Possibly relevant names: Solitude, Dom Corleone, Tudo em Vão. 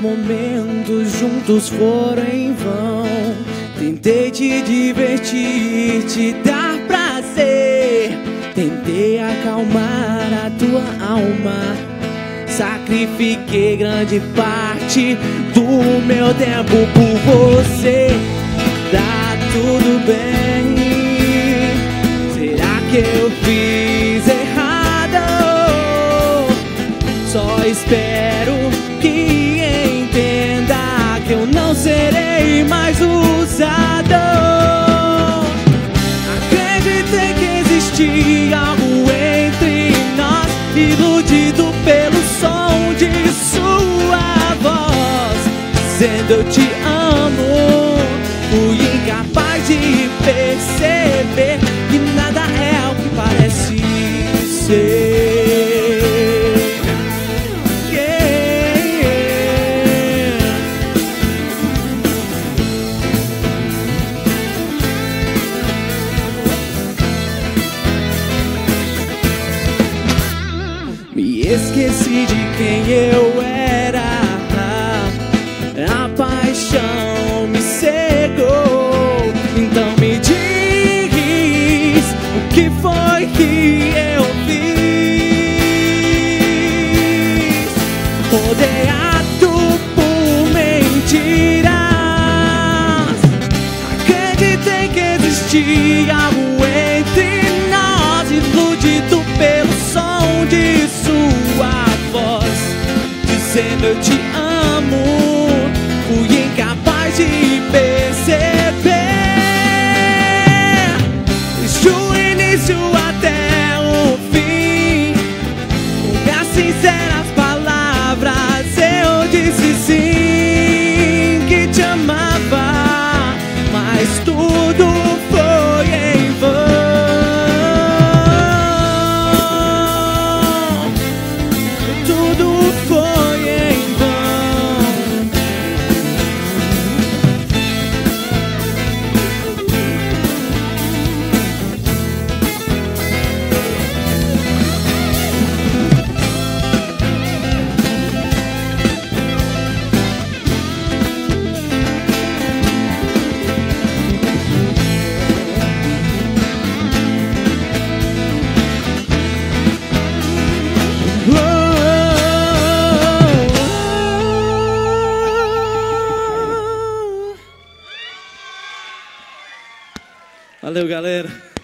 momentos juntos foram em vão. Tentei te divertir, te dar prazer, tentei acalmar a tua alma. Sacrifiquei grande parte do meu tempo por você. Tá tudo bem, será que eu fiz errado? Só espero que entenda que eu não serei mais usado. Acreditei que existia algo entre nós, iludido pelo som de sua voz, dizendo eu te amo. Fui incapaz de perceber que nada é o que parece ser. Me esqueci de quem eu era, a paixão me cegou. Então me diz, o que foi que eu fiz? Rodeado por mentiras, acreditei que existia algo entre nós, iludido pelo som de sua voz, dizendo eu te amo. Fui incapaz de perceber, desde o início até o fim, com minhas sinceras palavras eu disse sim, que te amava, mas tudo foi em vão. Valeu, galera.